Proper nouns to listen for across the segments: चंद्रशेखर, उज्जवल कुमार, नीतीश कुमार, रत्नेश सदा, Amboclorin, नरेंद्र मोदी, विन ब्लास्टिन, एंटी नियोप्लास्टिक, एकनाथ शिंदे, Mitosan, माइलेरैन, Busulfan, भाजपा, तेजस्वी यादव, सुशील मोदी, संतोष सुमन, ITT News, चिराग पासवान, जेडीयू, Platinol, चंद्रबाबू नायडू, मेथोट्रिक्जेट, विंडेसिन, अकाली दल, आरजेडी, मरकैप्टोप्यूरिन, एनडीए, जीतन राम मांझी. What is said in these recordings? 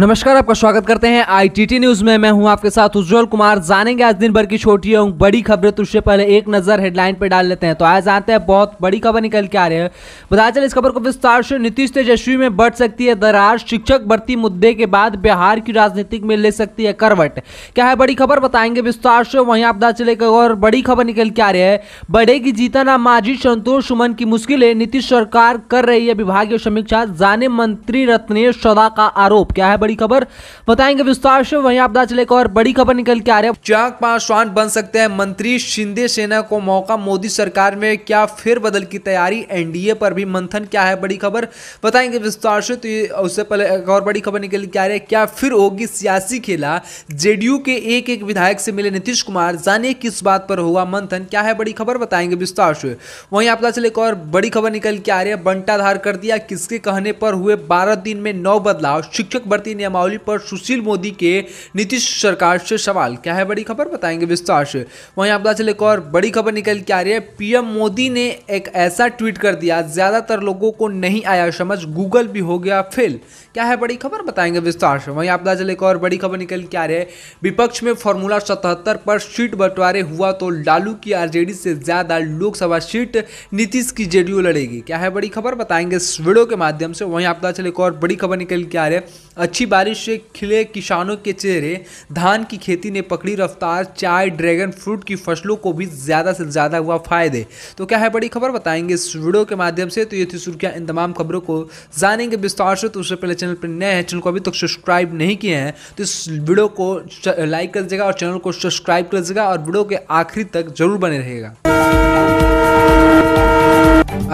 नमस्कार, आपका स्वागत करते हैं ITT न्यूज में। मैं हूं आपके साथ उज्जवल कुमार। जानेंगे आज दिन भर की छोटी और बड़ी खबरें, तो उससे पहले एक नजर हेडलाइन पे डाल लेते हैं। तो आज आते हैं, बहुत बड़ी खबर निकल के आ रही है। बता चले इस खबर को विस्तार से, नीतीश तेजस्वी में बढ़ सकती है दरार, शिक्षक भर्ती मुद्दे के बाद बिहार की राजनीति में ले सकती है करवट। क्या है बड़ी खबर, बताएंगे विस्तार से। वहीं आप बता चले और बड़ी खबर निकल के आ रही है, बढ़ेगी जीतन राम मांझी, संतोष सुमन की मुश्किलें, नीतीश सरकार कर रही है विभागीय समीक्षा, जाने मंत्री रत्नेश सदा का आरोप। क्या है खबर, बताएंगे विस्तार से। वहीं आप चले और बड़ी खबर निकल के आ रही है, चिराग पासवान बन सकते हैं मंत्री, शिंदे सेना को मौका, मोदी सरकार में क्या फेरबदल की तैयारी, एनडीए पर भी मंथन। क्या है बड़ी खबर, बताएंगे विस्तार से। तो उससे पहले एक और बड़ी खबर निकल के आ रही है, क्या फिर होगी सियासी खेला, जेडीयू के एक एक विधायक से मिले नीतीश कुमार, जानिए किस बात पर हुआ मंथन। क्या है बड़ी खबर, बताएंगे विस्तार से। वहीं आप चले एक और बड़ी खबर निकल के आ रही है, बंटाधार कर दिया, किसके कहने पर हुए 12 दिन में 9 बदलाव, शिक्षक भर्ती नियमावली पर सुशील मोदी के नीतीश सरकार से सवाल। क्या है बड़ी खबर, बताएंगे विस्तार से। वहीं आप चले एक और बड़ी खबर निकल के आ रही है, पीएम मोदी ने एक ऐसा ट्वीट कर दिया, ज्यादातर लोगों को नहीं आया समझ, गूगल भी हो गया फेल। क्या है बड़ी खबर, बताएंगे विस्तार से। वहीं आप चले एक और बड़ी खबर निकल के आ रही है, विपक्ष में फॉर्मूला 77 पर सीट बंटवारे हुआ तो लालू की आरजेडी से ज्यादा लोकसभा सीट नीतीश की जेडीयू लड़ेगी। क्या है बड़ी खबर, बताएंगे इस वीडियो के माध्यम से। वहीं आप चले एक और बड़ी खबर निकल के आ रही है, अच्छी बारिश से खिले किसानों के चेहरे, धान की खेती ने पकड़ी रफ्तार, चाय ड्रैगन फ्रूट की फसलों को भी ज़्यादा से ज़्यादा हुआ फायदे। तो क्या है बड़ी खबर, बताएंगे इस वीडियो के माध्यम से। तो ये थी सुर्खियाँ, इन तमाम खबरों को जानेंगे विस्तार से। तो उससे पहले चैनल पर नए हैं, चैनल को अभी तक सब्सक्राइब नहीं किए हैं तो इस वीडियो को लाइक कर दीजिएगा और चैनल को सब्सक्राइब कर दीजिएगा और वीडियो के आखिरी तक जरूर बने रहिएगा।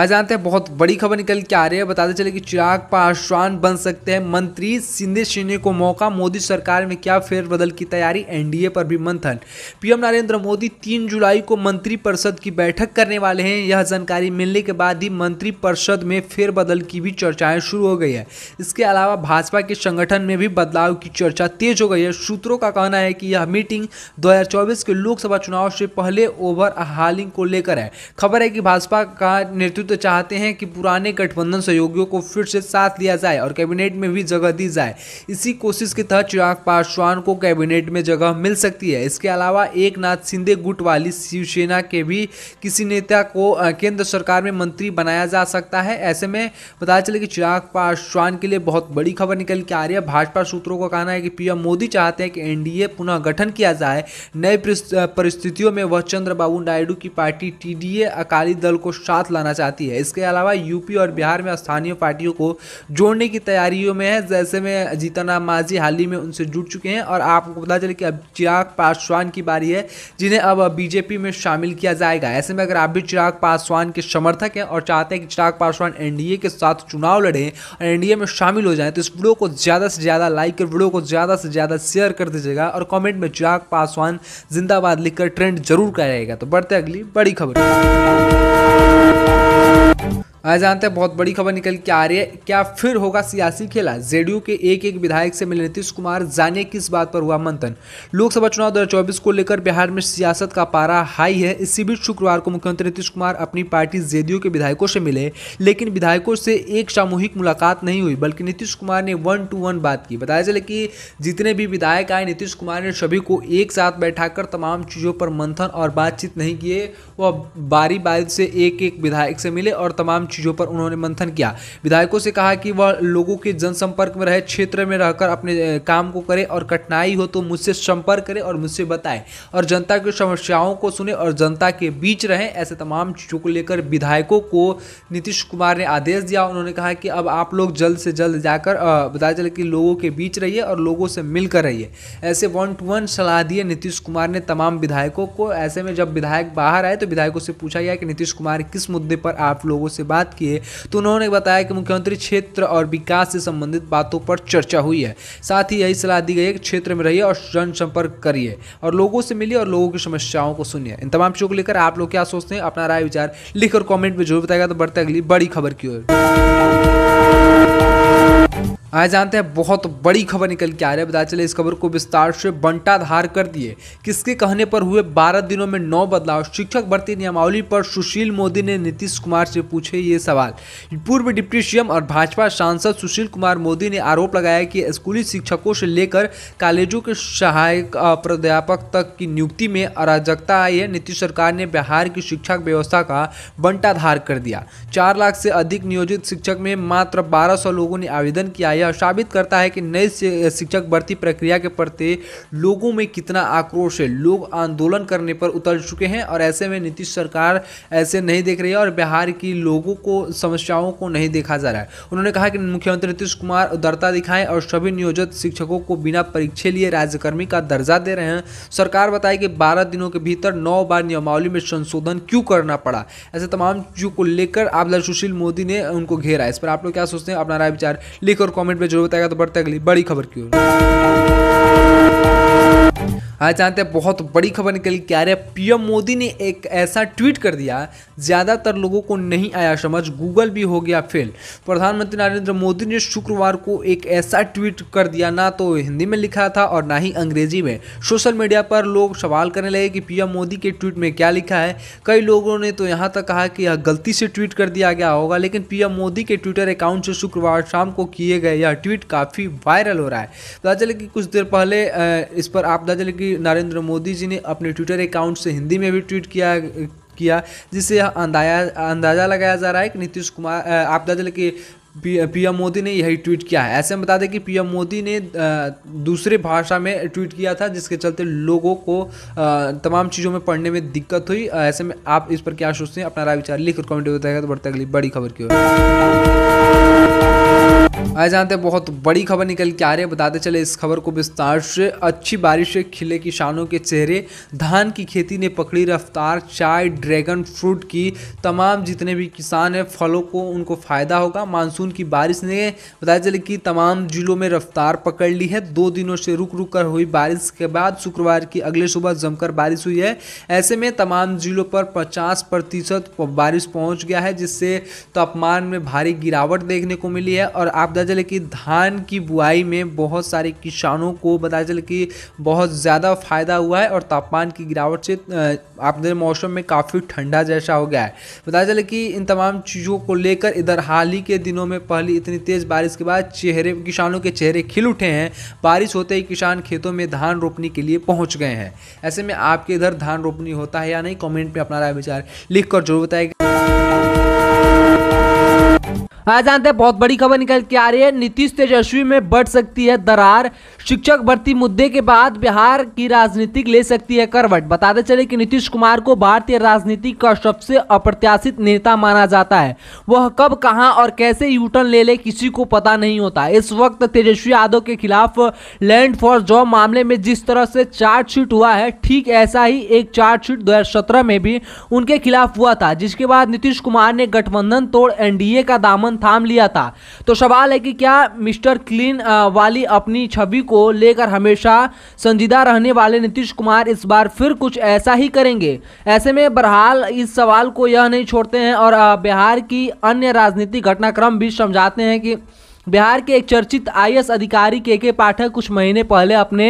आज जानते हैं, बहुत बड़ी खबर निकल के आ रही है, बताते चले कि चिराग पासवान बन सकते हैं मंत्री, शिंदे सेना को मौका, मोदी सरकार में क्या फेरबदल की तैयारी, एनडीए पर भी मंथन। पीएम नरेंद्र मोदी 3 जुलाई को मंत्री परिषद की बैठक करने वाले हैं। यह जानकारी मिलने के बाद ही मंत्री परिषद में फेरबदल की भी चर्चाएँ शुरू हो गई है। इसके अलावा भाजपा के संगठन में भी बदलाव की चर्चा तेज हो गई है। सूत्रों का कहना है कि यह मीटिंग 2024 के लोकसभा चुनाव से पहले ओवर हालिंग को लेकर है। खबर है कि भाजपा का नेतृत्व चाहते हैं कि पुराने गठबंधन सहयोगियों को फिर से साथ लिया जाए और कैबिनेट में भी जगह दी जाए। इसी कोशिश के तहत चिराग पासवान को कैबिनेट में जगह मिल सकती है। इसके अलावा एकनाथ शिंदे गुट वाली शिवसेना के भी किसी नेता को केंद्र सरकार में मंत्री बनाया जा सकता है। ऐसे में पता चले कि चिराग पासवान के लिए बहुत बड़ी खबर निकल के आ रही है। भाजपा सूत्रों का कहना है कि पीएम मोदी चाहते हैं कि एनडीए पुनः गठन किया जाए। नई परिस्थितियों में वह चंद्रबाबू नायडू की पार्टी टीडीए अकाली दल को साथ लाना चाहती है। इसके अलावा यूपी और बिहार में स्थानीय पार्टियों को जोड़ने की तैयारियों में है। जैसे में जीतन राम मांझी हाल ही में उनसे जुड़ चुके हैं और आपको पता चले कि अब चिराग पासवान की बारी है जिन्हें अब बीजेपी में शामिल किया जाएगा। ऐसे में अगर आप भी चिराग पासवान के समर्थक हैं और चाहते हैं कि चिराग पासवान एनडीए के साथ चुनाव लड़ें और एनडीए में शामिल हो जाएं, तो इस वीडियो को ज़्यादा से ज़्यादा लाइक और वीडियो को ज़्यादा से ज़्यादा शेयर कर दीजिएगा और कॉमेंट में चिराग पासवान जिंदाबाद लिखकर ट्रेंड जरूर कराइएगा। तो बढ़ते अगली बड़ी खबर। आज जानते हैं, बहुत बड़ी खबर निकल के आ रही है, क्या फिर होगा सियासी खेला, जेडीयू के एक एक विधायक से मिले नीतीश कुमार, जानिए किस बात पर हुआ मंथन। लोकसभा चुनाव 2024 को लेकर बिहार में सियासत का पारा हाई है। इसी बीच शुक्रवार को मुख्यमंत्री नीतीश कुमार अपनी पार्टी जेडीयू के विधायकों से मिले, लेकिन विधायकों से एक सामूहिक मुलाकात नहीं हुई, बल्कि नीतीश कुमार ने 1-to-1 बात की। बताया चले कि जितने भी विधायक आए, नीतीश कुमार ने सभी को एक साथ बैठाकर तमाम चीज़ों पर मंथन और बातचीत नहीं किए। वह बारी बारी से एक एक विधायक से मिले और तमाम चीज़ों पर उन्होंने मंथन किया। विधायकों से कहा कि वह लोगों के जनसंपर्क में रहे, क्षेत्र में रहकर अपने काम को करे और कठिनाई हो तो मुझसे संपर्क करे और मुझसे बताएं और जनता की समस्याओं को सुने और जनता के बीच रहें। ऐसे तमाम चीज़ों को लेकर विधायकों को नीतीश कुमार ने आदेश दिया। उन्होंने कहा कि अब आप लोग जल्द से जल्द जाकर बताया चले कि लोगों के बीच रहिए और लोगों से मिलकर रहिए। ऐसे 1-to-1 सलाह दिए नीतीश कुमार ने तमाम विधायकों को। ऐसे में जब विधायक बाहर आए तो विधायकों से पूछा गया कि नीतीश कुमार किस मुद्दे पर आप लोगों से बात किए, तो उन्होंने बताया कि मुख्यमंत्री क्षेत्र और विकास से संबंधित बातों पर चर्चा हुई है। साथ ही यही सलाह दी गई है कि क्षेत्र में रहिए और जनसंपर्क करिए और लोगों से मिलिए और लोगों की समस्याओं को सुनिए। इन तमाम चीज़ों को लेकर आप लोग क्या सोचते हैं, अपना राय विचार लिखकर कमेंट में जरूर बताएगा। तो बढ़ते अगली बड़ी खबर की ओर। आज जानते हैं बहुत बड़ी खबर निकल के आ रही है। बता चले इस खबर को विस्तार से बंटाधार कर दिए। किसके कहने पर हुए 12 दिनों में 9 बदलाव। शिक्षक भर्ती नियमावली पर सुशील मोदी ने नीतीश कुमार से पूछे ये सवाल। पूर्व डिप्टी सीएम और भाजपा सांसद सुशील कुमार मोदी ने आरोप लगाया कि स्कूली शिक्षकों से लेकर कॉलेजों के सहायक प्राध्यापक तक की नियुक्ति में अराजकता आई है। नीतीश सरकार ने बिहार की शिक्षा व्यवस्था का बंटाधार कर दिया। 4 लाख से अधिक नियोजित शिक्षक में मात्र 1200 लोगों ने आवेदन किया। यह साबित करता है कि नई शिक्षक भर्ती प्रक्रिया के प्रति लोगों में कितना आक्रोश है। लोग आंदोलन करने पर उतर चुके हैं और ऐसे में नीतीश सरकार ऐसे नहीं देख रही है और बिहार की लोगों को समस्याओं को नहीं देखा जा रहा है। उन्होंने कहा कि मुख्यमंत्री नीतीश कुमार उदारता दिखाएं और सभी नियोजित शिक्षकों को बिना परीक्षा लिए राज्यकर्मी का दर्जा दे रहे हैं। सरकार बताए कि 12 दिनों के भीतर 9 बार नियमावली में संशोधन क्यों करना पड़ा। ऐसे तमाम चीज़ों को लेकर आप सुशील मोदी ने उनको घेरा। इस पर आप लोग क्या सोचते हैं, अपना राय विचार लिखकर कमेंट में जरूर बताएगा। तो बढ़ते अगली बड़ी खबर की ओर। आज जानते हैं बहुत बड़ी खबर निकल के आ रही है। पीएम मोदी ने एक ऐसा ट्वीट कर दिया, ज़्यादातर लोगों को नहीं आया समझ, गूगल भी हो गया फेल। प्रधानमंत्री नरेंद्र मोदी ने शुक्रवार को एक ऐसा ट्वीट कर दिया, ना तो हिंदी में लिखा था और ना ही अंग्रेजी में। सोशल मीडिया पर लोग सवाल करने लगे कि पीएम मोदी के ट्वीट में क्या लिखा है। कई लोगों ने तो यहाँ तक कहा कि यह गलती से ट्वीट कर दिया गया होगा। लेकिन पीएम मोदी के ट्विटर अकाउंट से शुक्रवार शाम को किए गए यह ट्वीट काफ़ी वायरल हो रहा है। पता चले कि कुछ देर पहले इस पर आप पता चले कि नरेंद्र मोदी जी ने अपने ट्विटर अकाउंट से हिंदी में भी ट्वीट किया जिससे यह अंदाजा लगाया जा रहा है कि नीतीश कुमार आप दादा के पीएम मोदी ने यही ट्वीट किया है। ऐसे में बता दें कि पीएम मोदी ने दूसरे भाषा में ट्वीट किया था जिसके चलते लोगों को तमाम चीज़ों में पढ़ने में दिक्कत हुई। ऐसे में आप इस पर क्या सोचते हैं, अपना राय विचार लिख और कमेंट बताएगा। तो बढ़ते अगली बड़ी खबर की ओर। आज जानते हैं बहुत बड़ी खबर निकल के आ रही है। बताते चले इस खबर को विस्तार से। अच्छी बारिश से खिले किसानों के चेहरे, धान की खेती ने पकड़ी रफ्तार। चाय, ड्रैगन फ्रूट की तमाम जितने भी किसान हैं, फलों को उनको फ़ायदा होगा। मानसून की बारिश ने बताया चले कि तमाम जिलों में रफ्तार पकड़ ली है। 2 दिनों से रुक रुक कर हुई बारिश के बाद शुक्रवार की अगले सुबह जमकर बारिश हुई है। ऐसे में तमाम जिलों पर 50% बारिश पहुँच गया है, जिससे तापमान में भारी गिरावट देखने को मिली है। और आप बता चले कि धान की बुआई में बहुत सारे किसानों को बता चले कि बहुत ज़्यादा फ़ायदा हुआ है और तापमान की गिरावट से आपदा मौसम में काफ़ी ठंडा जैसा हो गया है। बता चले कि इन तमाम चीज़ों को लेकर इधर हाल ही के दिनों में पहली इतनी तेज़ बारिश के बाद किसानों के चेहरे खिल उठे हैं। बारिश होते ही किसान खेतों में धान रोपने के लिए पहुँच गए हैं। ऐसे में आपके इधर धान रोपनी होता है या नहीं, कॉमेंट पर अपना राय विचार लिख कर जरूर बताएगा। आज जानते हैं बहुत बड़ी खबर निकल के आ रही है। नीतीश तेजस्वी में बढ़ सकती है दरार। शिक्षक भर्ती मुद्दे के बाद बिहार की राजनीति ले सकती है करवट। बताते चले कि नीतीश कुमार को भारतीय राजनीति का सबसे अप्रत्याशित नेता माना जाता है। वह कब, कहां और कैसे यू टर्न ले ले, किसी को पता नहीं होता। इस वक्त तेजस्वी यादव के खिलाफ लैंड फॉर जॉब मामले में जिस तरह से चार्जशीट हुआ है, ठीक ऐसा ही एक चार्जशीट 2017 में भी उनके खिलाफ हुआ था, जिसके बाद नीतीश कुमार ने गठबंधन तोड़ एनडीए का दामन थाम लिया था। तो सवाल है कि क्या मिस्टर क्लीन वाली अपनी छवि को लेकर हमेशा संजीदा रहने वाले नीतीश कुमार इस बार फिर कुछ ऐसा ही करेंगे। ऐसे में बहरहाल इस सवाल को यह नहीं छोड़ते हैं और बिहार की अन्य राजनीतिक घटनाक्रम भी समझाते हैं कि बिहार के एक चर्चित आईएएस अधिकारी के पाठक कुछ महीने पहले अपने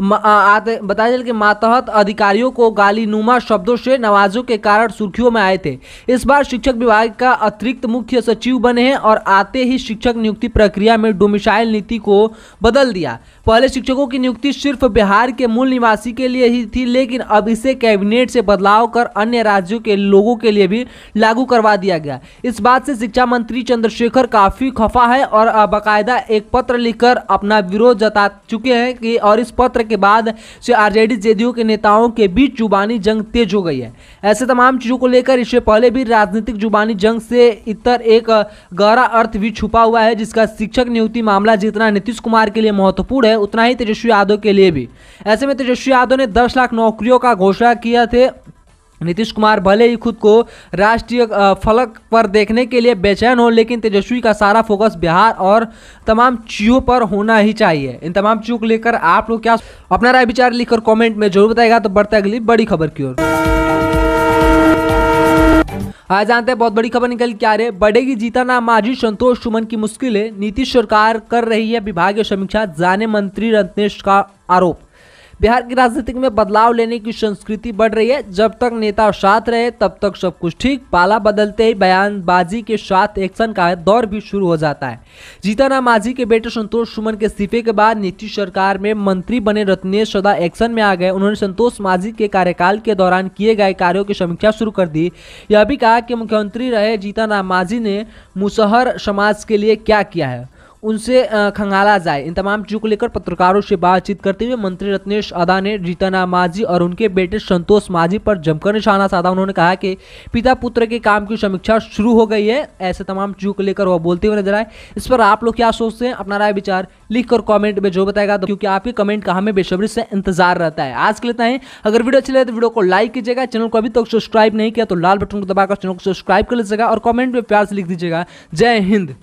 बताया चल के मातहत अधिकारियों को गालीनुमा शब्दों से नवाजों के कारण सुर्खियों में आए थे। इस बार शिक्षक विभाग का अतिरिक्त मुख्य सचिव बने हैं और आते ही शिक्षक नियुक्ति प्रक्रिया में डोमिसाइल नीति को बदल दिया। पहले शिक्षकों की नियुक्ति सिर्फ बिहार के मूल निवासी के लिए ही थी, लेकिन अब इसे कैबिनेट से बदलाव कर अन्य राज्यों के लोगों के लिए भी लागू करवा दिया गया। इस बात से शिक्षा मंत्री चंद्रशेखर काफ़ी खफा है और बाकायदा एक पत्र लिखकर अपना विरोध जता चुके हैं कि और इस पत्र के बाद से आरजेडी जेडीयू के नेताओं के बीच जुबानी जंग तेज हो गई है। ऐसे तमाम चीज़ों को लेकर इससे पहले भी राजनीतिक जुबानी जंग से इतर एक गहरा अर्थ भी छुपा हुआ है, जिसका शिक्षक नियुक्ति मामला जितना नीतीश कुमार के लिए महत्वपूर्ण है, उतना ही तेजस्वी यादव के लिए भी। ऐसे में तेजस्वी यादव ने 10 लाख नौकरियों का घोषणा किया थे। नीतीश कुमार भले ही खुद को राष्ट्रीय फलक पर देखने के लिए बेचैन हो, लेकिन तेजस्वी का सारा फोकस बिहार और तमाम चीज़ों पर होना ही चाहिए। इन तमाम चीज़ों को लेकर आप लोग क्या अपना राय विचार लिखकर कमेंट में जरूर बताएगा। तो बढ़ते अगली बड़ी खबर की ओर। आज जानते हैं बहुत बड़ी खबर निकल के आ रही है। बढ़ेगी जीतन राम मांझी, संतोष सुमन की मुश्किलें, नीतीश सरकार कर रही है विभागीय समीक्षा, जाने मंत्री रत्नेश का आरोप। बिहार की राजनीति में बदलाव लेने की संस्कृति बढ़ रही है। जब तक नेता साथ रहे तब तक सब कुछ ठीक। पाला बदलते ही बयानबाजी के साथ एक्शन का दौर भी शुरू हो जाता है। जीतन राम मांझी के बेटे संतोष सुमन के इस्तीफे के बाद नीतीश सरकार में मंत्री बने रत्नेश सदा एक्शन में आ गए। उन्होंने संतोष मांझी के कार्यकाल के दौरान किए गए कार्यों की समीक्षा शुरू कर दी। यह भी कहा कि मुख्यमंत्री रहे जीतन राम मांझी ने मुसहर समाज के लिए क्या किया है, उनसे खंगाला जाए। इन तमाम चीज़ों को लेकर पत्रकारों से बातचीत करते हुए मंत्री रत्नेश सदा ने जीतन राम मांझी और उनके बेटे संतोष मांझी पर जमकर निशाना साधा। उन्होंने कहा कि पिता पुत्र के काम की समीक्षा शुरू हो गई है। ऐसे तमाम चीज़ों को लेकर वह बोलते हुए नजर आए। इस पर आप लोग क्या सोचते हैं, अपना राय विचार लिखकर कमेंट में जो बताएगा, क्योंकि आपके कमेंट का हमें बेसब्री से इंतजार रहता है। आज के लिए इतना ही। अगर वीडियो अच्छी लगे तो वीडियो को लाइक कीजिएगा। चैनल को अभी तक सब्सक्राइब नहीं किया तो लाल बटन को दबाकर चैनल को सब्सक्राइब कर लीजिएगा और कॉमेंट में प्यार से लिख दीजिएगा। जय हिंद।